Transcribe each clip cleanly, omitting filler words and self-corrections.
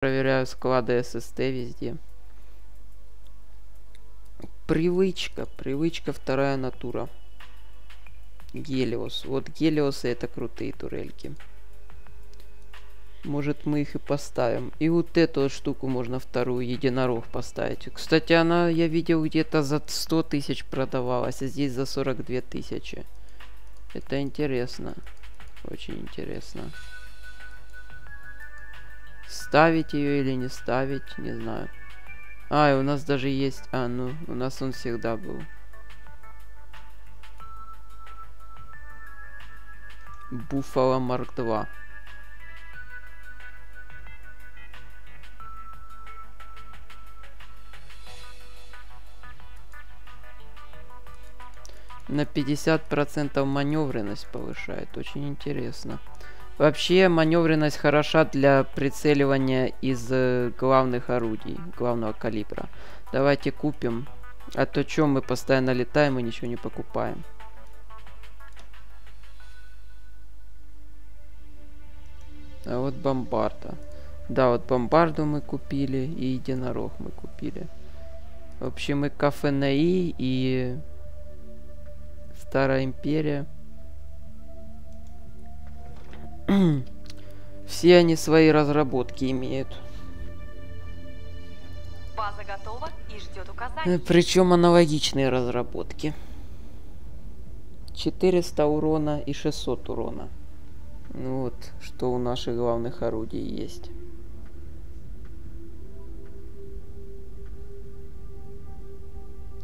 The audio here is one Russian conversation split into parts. проверяю склады ССТ везде. Привычка, вторая натура. Гелиос. Вот Гелиосы — это крутые турельки. Может, мы их и поставим. И вот эту вот штуку можно, вторую, единорог, поставить. Кстати, она, я видел, где-то за 100 тысяч продавалась, а здесь за 42 тысячи. Это интересно. Очень интересно. Ставить ее или не ставить, не знаю. А, и у нас даже есть... А, ну, у нас он всегда был. Буффало Марк 2. На 50% маневренность повышает. Очень интересно. Вообще маневренность хороша для прицеливания из главных орудий, главного калибра. Давайте купим. А то чё, мы постоянно летаем и ничего не покупаем. А вот бомбарда. Да, вот бомбарду мы купили и единорог мы купили. В общем, и Кафенаи, и Старая Империя. Все они свои разработки имеют. База готова и ждет указаний. Причем аналогичные разработки. 400 урона и 600 урона. Ну вот, что у наших главных орудий есть.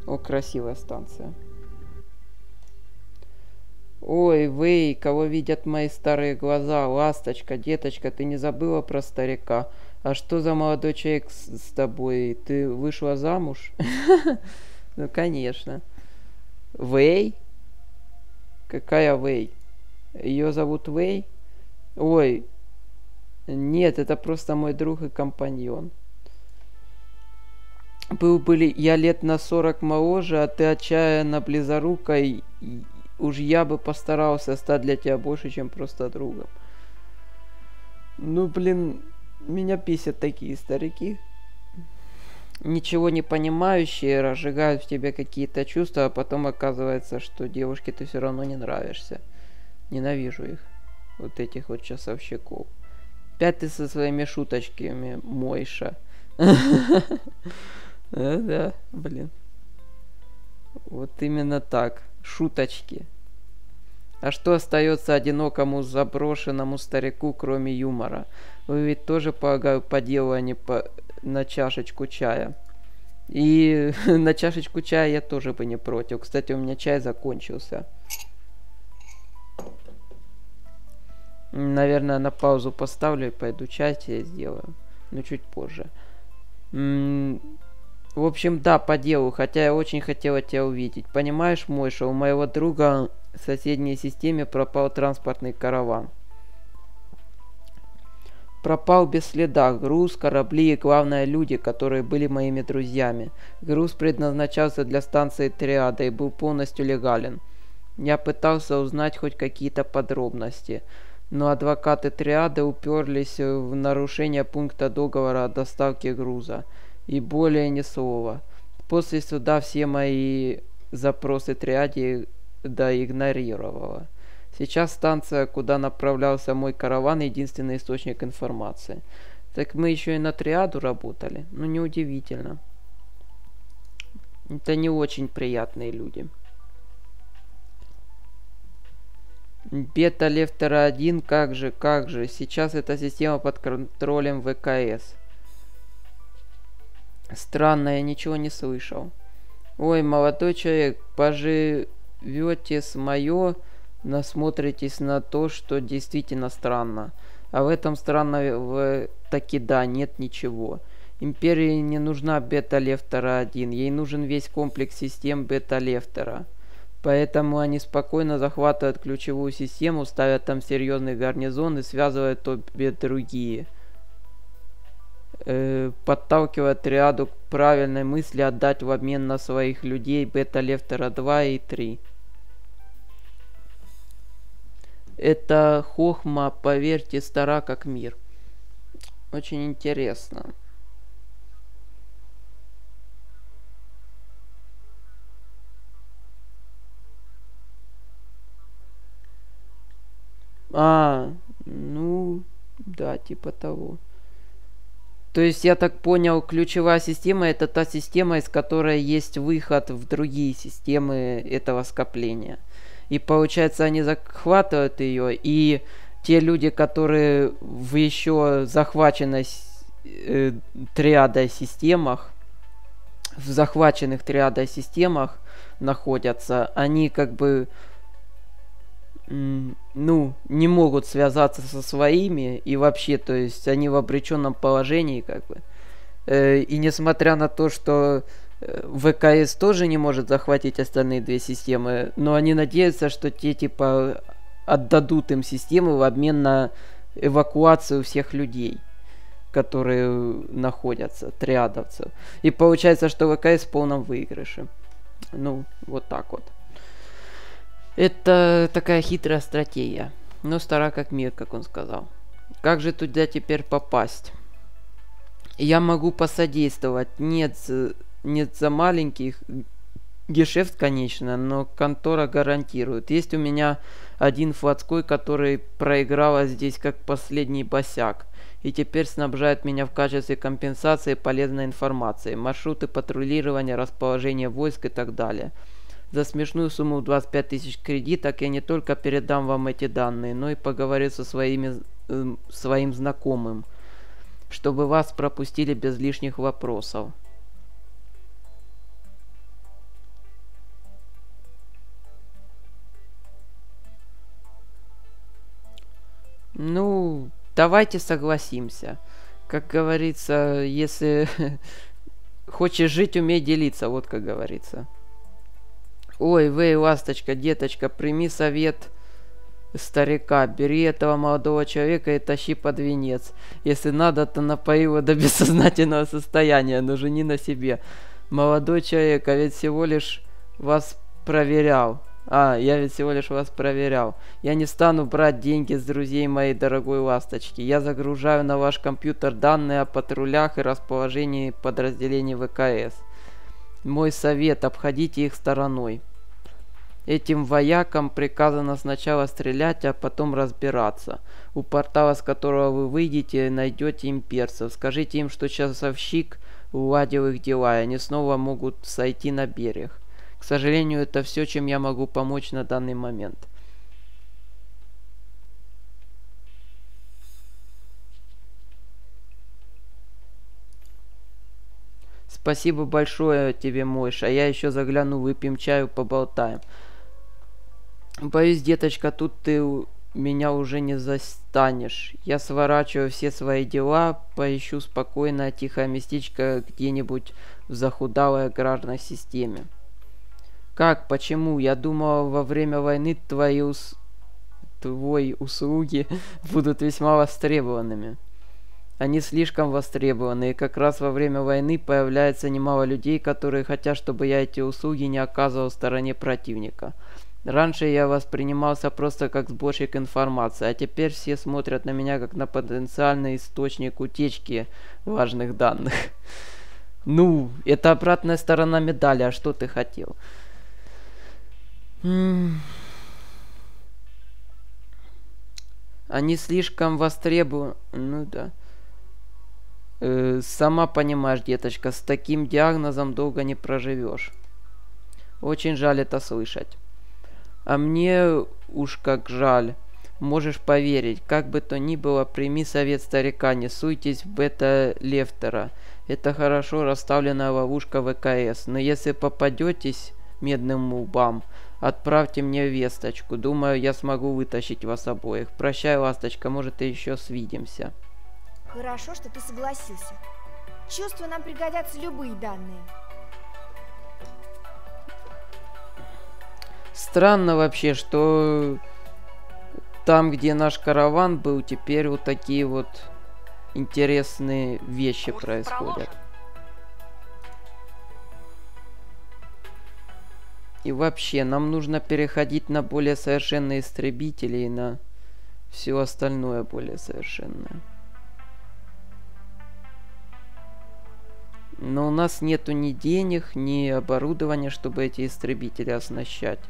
О, красивая станция. Ой, вы, кого видят мои старые глаза, ласточка, деточка, ты не забыла про старика? А что за молодой человек с тобой? Ты вышла замуж? Ну, конечно. Вэй? Какая Вэй? Ее зовут Вэй? Ой, нет, это просто мой друг и компаньон. Был бы я лет на 40 моложе, а ты отчаянно близорука, и уж я бы постарался стать для тебя больше, чем просто другом. Ну, блин, меня бесят такие старики. Ничего не понимающие, разжигают в тебе какие-то чувства, а потом оказывается, что девушке ты все равно не нравишься. Ненавижу их. Вот этих вот часовщиков. Опять ты со своими шуточками, Мойша. Да, блин. Вот именно так. Шуточки. А что остается одинокому заброшенному старику, кроме юмора? Вы ведь тоже, полагаю, по делу, а не на чашечку чая. И на чашечку чая я тоже бы не против. Кстати, у меня чай закончился. Наверное, на паузу поставлю и пойду чай себе сделаю. Но чуть позже. В общем, да, по делу, хотя я очень хотела тебя увидеть. Понимаешь, Мойша, у моего друга в соседней системе пропал транспортный караван. Пропал без следа груз, корабли и, главное, люди, которые были моими друзьями. Груз предназначался для станции Триада и был полностью легален. Я пытался узнать хоть какие-то подробности, но адвокаты Триады уперлись в нарушение пункта договора о доставке груза. И более ни слова. После суда все мои запросы Триаде игнорировала. Сейчас станция, куда направлялся мой караван, единственный источник информации. Так мы еще и на Триаду работали. Ну, неудивительно. Это не очень приятные люди. Бета Лефтера-1, как же. Сейчас эта система под контролем ВКС. Странно, я ничего не слышал. Ой, молодой человек, поживете с моё, насмотритесь на то, что действительно странно. А в этом странно таки да, нет ничего. Империи не нужна Бета Лефтера-1, ей нужен весь комплекс систем Бета Лефтера. Поэтому они спокойно захватывают ключевую систему, ставят там серьезный гарнизон и связывают обе другие. Подталкивая Триаду к правильной мысли отдать в обмен на своих людей Бета Лефтера 2 и 3. Это хохма, поверьте, стара как мир. Очень интересно. А, ну, да, типа того. То есть, я так понял, ключевая система — это та система, из которой есть выход в другие системы этого скопления. И получается, они захватывают ее, и те люди, которые в еще захваченной триадой системах, в захваченных триадой системах находятся, они как бы... ну, не могут связаться со своими, и вообще, то есть, они в обреченном положении, как бы. И несмотря на то, что ВКС тоже не может захватить остальные две системы, но они надеются, что те, типа, отдадут им системы в обмен на эвакуацию всех людей, которые находятся, триадовцев. И получается, что ВКС в полном выигрыше. Ну, вот так вот. Это такая хитрая стратегия, но стара как мир, как он сказал. Как же туда теперь попасть? Я могу посодействовать. Нет за маленьких гешефт, конечно, но контора гарантирует. Есть у меня один флотской, который проиграла здесь как последний босяк. И теперь снабжает меня в качестве компенсации полезной информации. Маршруты патрулирования, расположение войск и так далее. За смешную сумму в 25 тысяч кредиток я не только передам вам эти данные, но и поговорю со своим знакомым, чтобы вас пропустили без лишних вопросов. Ну, давайте согласимся. Как говорится, если хочешь жить, умей делиться, вот как говорится. Ой, вей, ласточка, деточка, прими совет старика. Бери этого молодого человека и тащи под венец. Если надо, то напои его до бессознательного состояния, но жени на себе. Молодой человек, а ведь всего лишь вас проверял. Я не стану брать деньги с друзей моей дорогой ласточки. Я загружаю на ваш компьютер данные о патрулях и расположении подразделений ВКС. Мой совет, обходите их стороной. Этим воякам приказано сначала стрелять, а потом разбираться. У портала, с которого вы выйдете, найдете имперцев. Скажите им, что часовщик уладил их дела, и они снова могут сойти на берег. К сожалению, это все, чем я могу помочь на данный момент. Спасибо большое тебе, Мойша. Я еще загляну, выпьем чаю, поболтаем. Боюсь, деточка, тут ты меня уже не застанешь. Я сворачиваю все свои дела, поищу спокойное тихое местечко где-нибудь в захудалой аграрной системе. Как? Почему? Я думал, во время войны твои услуги будут весьма востребованными. Они слишком востребованы, и как раз во время войны появляется немало людей, которые хотят, чтобы я эти услуги не оказывал в стороне противника. Раньше я воспринимался просто как сборщик информации, а теперь все смотрят на меня как на потенциальный источник утечки важных данных. Ну, это обратная сторона медали, а что ты хотел? Они слишком востребованы... Ну да... сама понимаешь, деточка, с таким диагнозом долго не проживешь. Очень жаль это слышать. А мне уж как жаль. Можешь поверить, как бы то ни было, прими совет старика, не суйтесь в Бета Лефтера. Это хорошо расставленная ловушка ВКС. Но если попадетесь медным лбам, отправьте мне весточку. Думаю, я смогу вытащить вас обоих. Прощай, ласточка, может, и еще свидимся. Хорошо, что ты согласился. Чувствую, нам пригодятся любые данные. Странно вообще, что там, где наш караван был, теперь вот такие вот интересные вещи происходят. И вообще, нам нужно переходить на более совершенные истребители и на все остальное более совершенное. Но у нас нету ни денег, ни оборудования, чтобы эти истребители оснащать.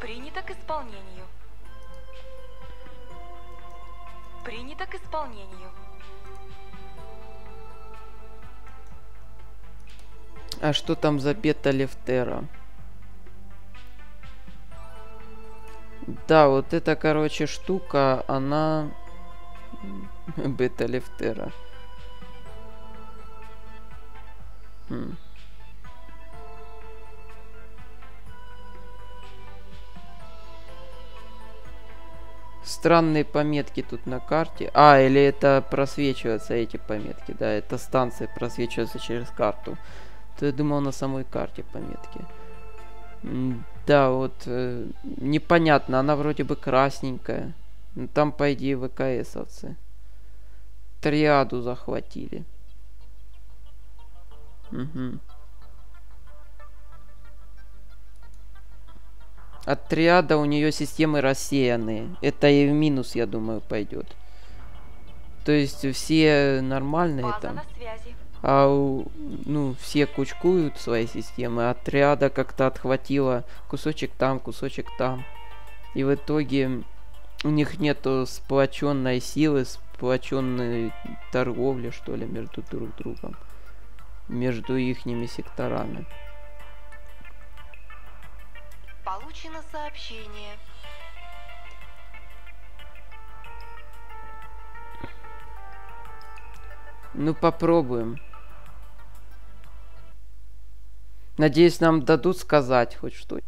Принято к исполнению. Принято к исполнению. А что там за Бета Лефтера? Да, вот эта, короче, штука, она... Бета Лефтера. Странные пометки тут на карте. А, или это просвечиваются эти пометки. Да, это станция просвечивается через карту. То я думал, на самой карте пометки. Да, вот непонятно. Она вроде бы красненькая. Но там, по идее, ВКСовцы. Триаду захватили. Угу. От Триада у нее системы рассеянные. Это и в минус, я думаю, пойдет. То есть все нормальные. База там. На связи. А ну, все кучкуют свои системы. От Триада как-то отхватило кусочек там, кусочек там. И в итоге у них нету сплоченной силы, сплоченной торговли, что ли, между друг другом. Между ихними секторами. Получено сообщение. Ну, попробуем. Надеюсь, нам дадут сказать хоть что-нибудь.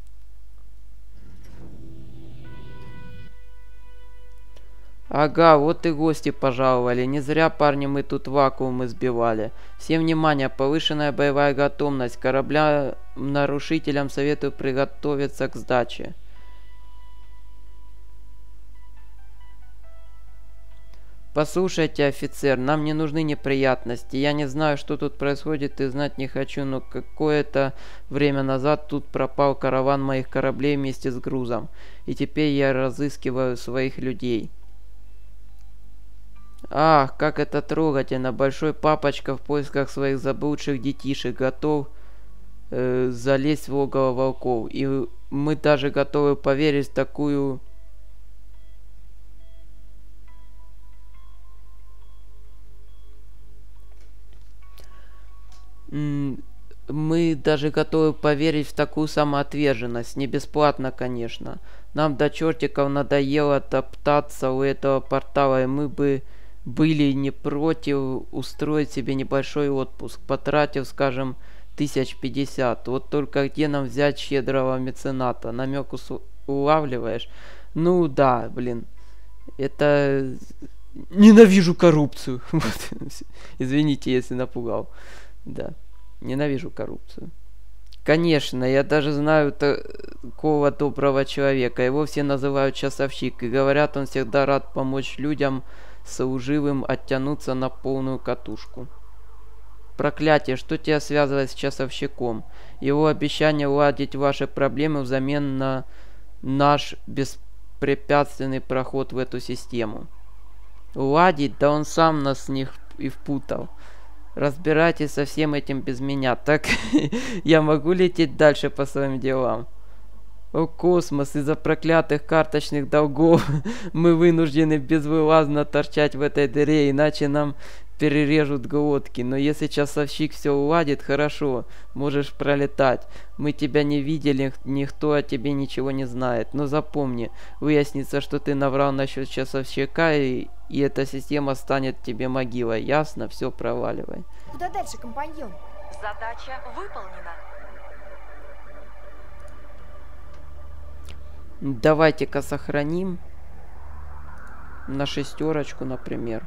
Ага, вот и гости пожаловали. Не зря, парни, мы тут вакуум избивали. Всем внимание, повышенная боевая готовность. Кораблям-нарушителям советую приготовиться к сдаче. Послушайте, офицер, нам не нужны неприятности. Я не знаю, что тут происходит и знать не хочу, но какое-то время назад тут пропал караван моих кораблей вместе с грузом. И теперь я разыскиваю своих людей. Ах, как это трогательно. Большой папочка в поисках своих заблудших детишек готов залезть в логово волков. И мы даже готовы поверить в такую... Мы даже готовы поверить в такую самоотверженность. Не бесплатно, конечно. Нам до чертиков надоело топтаться у этого портала, и мы бы... были не против устроить себе небольшой отпуск, потратив, скажем, 1050. Вот только где нам взять щедрого мецената? Намек улавливаешь? Ну да, блин. Это... Ненавижу коррупцию. Извините, если напугал. Да, ненавижу коррупцию. Конечно, я даже знаю такого доброго человека. Его все называют часовщик. И говорят, он всегда рад помочь людям... служивым оттянуться на полную катушку. Проклятие, что тебя связывает с часовщиком? Его обещание уладить ваши проблемы взамен на наш беспрепятственный проход в эту систему. Уладить? Да он сам нас в них и впутал. Разбирайтесь со всем этим без меня. Так я могу лететь дальше по своим делам? О, космос, из-за проклятых карточных долгов мы вынуждены безвылазно торчать в этой дыре, иначе нам перережут глотки. Но если часовщик все уладит, хорошо, можешь пролетать. Мы тебя не видели, никто о тебе ничего не знает. Но запомни, выяснится, что ты наврал насчет часовщика, и эта система станет тебе могилой. Ясно? Все, проваливай. Куда дальше, компаньон? Задача выполнена. Давайте-ка сохраним на 6, например.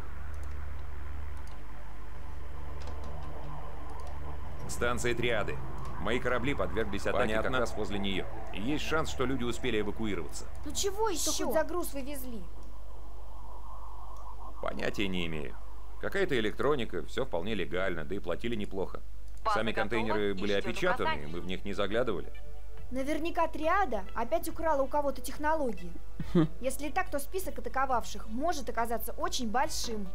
Станция Триады. Мои корабли подверглись атаке как раз возле нее. И есть шанс, что люди успели эвакуироваться. Ну чего еще? Что хоть за груз вывезли? Понятия не имею. Какая-то электроника, все вполне легально, да и платили неплохо. Сами контейнеры были опечатаны, мы в них не заглядывали. Наверняка Триада опять украла у кого-то технологии. Если так, то список атаковавших может оказаться очень большим.